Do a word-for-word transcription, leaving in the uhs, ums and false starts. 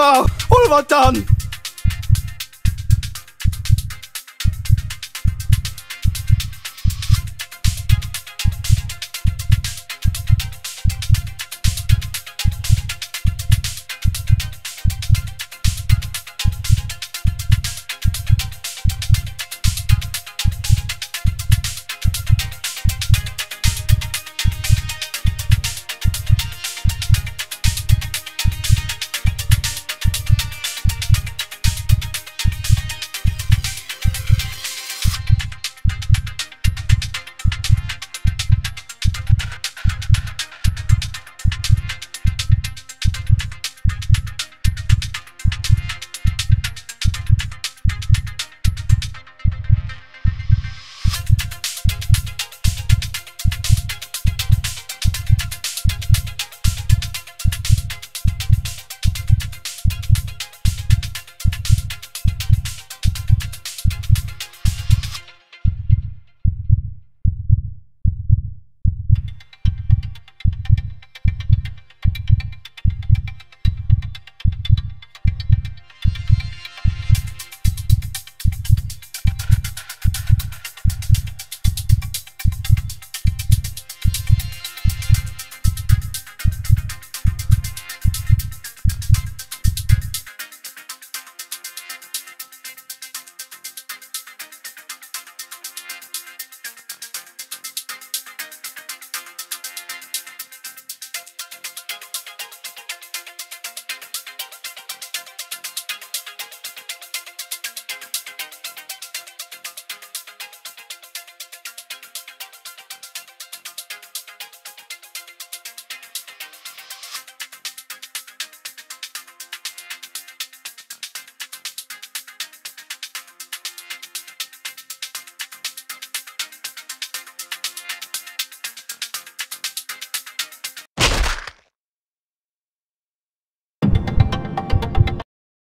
Oh, what have I done?